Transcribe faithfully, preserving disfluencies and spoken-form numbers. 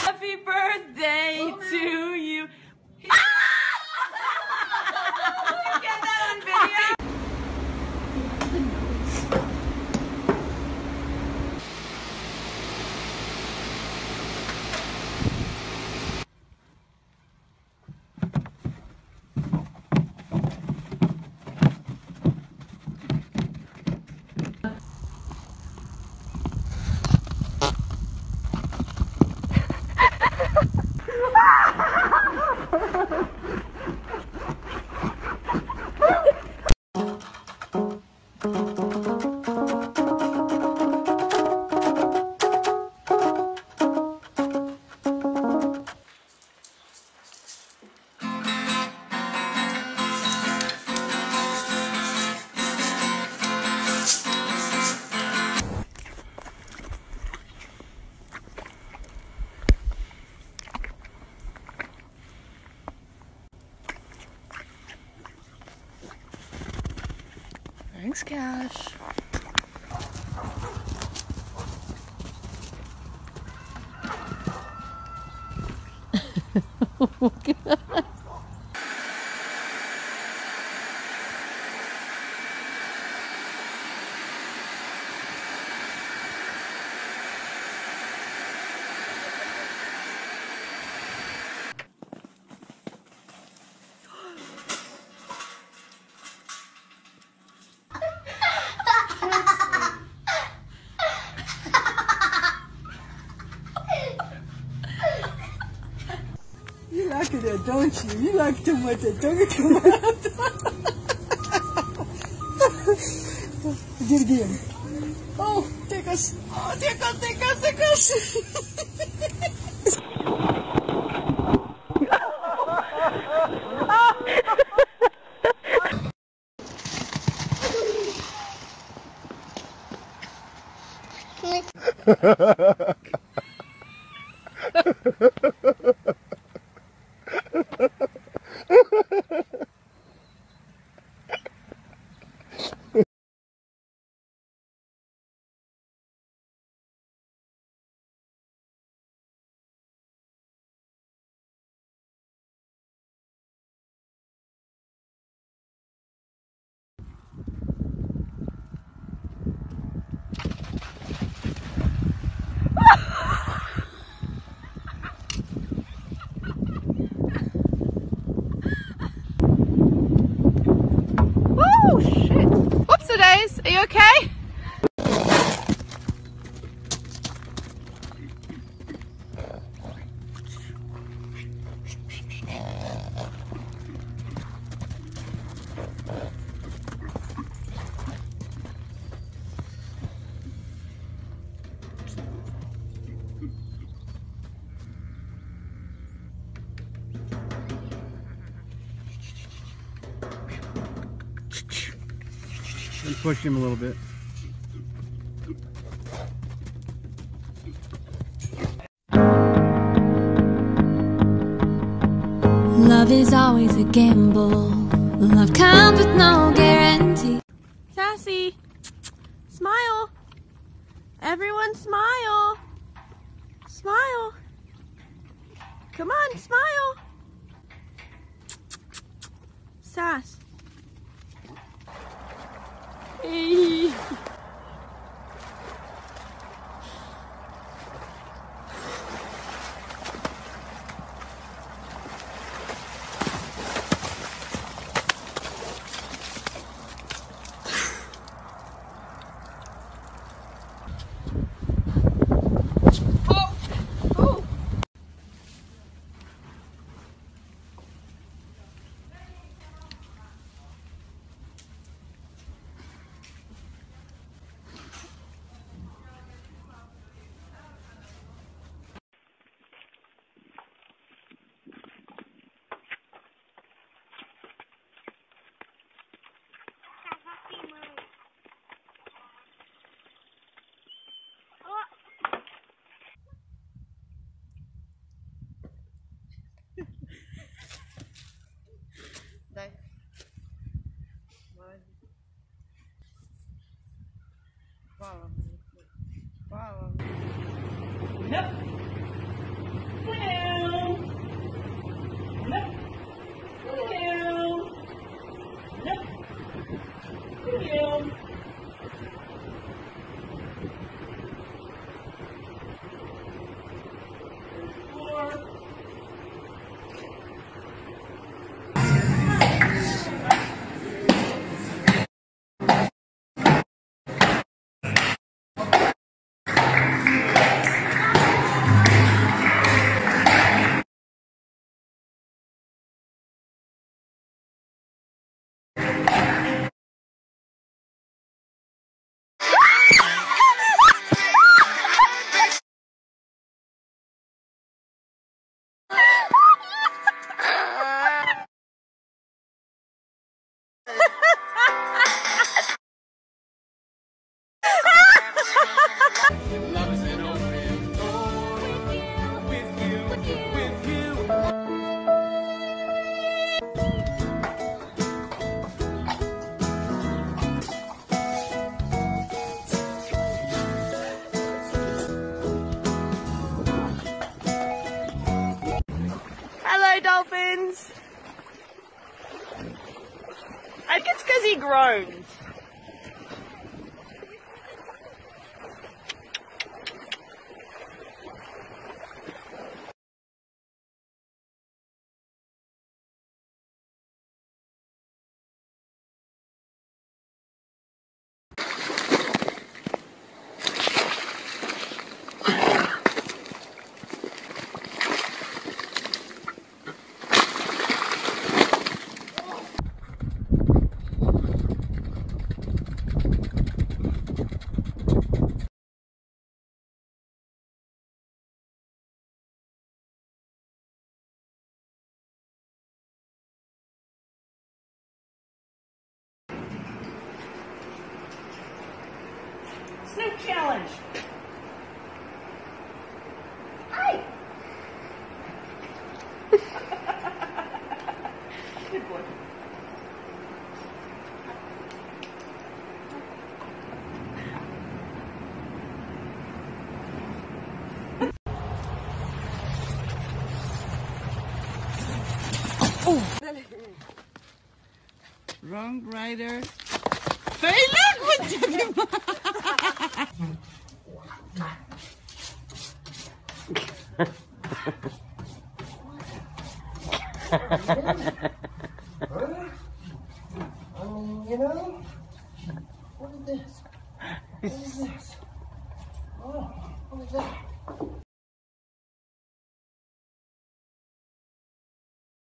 Happy birthday oh, to you. Ah! Can you get that on video? Thanks, Cash. Oh, God. You like that, don't you? You like too much, don't you? Too much. Do it again. Oh, take us. Oh, take us, take us, take us. Are you okay? And push him a little bit. Love is always a gamble. Love comes with no guarantee. Sassy, smile. Everyone smile. Smile. Come on, smile. Sass. Hey. Follow me. Follow me. Nope. Hello. Nope. Hello. Nope. Hello. Dolphins. I think it's because he groans. Snoop challenge. Hi. Good boy. Oh. Wrong rider. Very loud one. um, you know, what is this? What is this? Oh, what is that?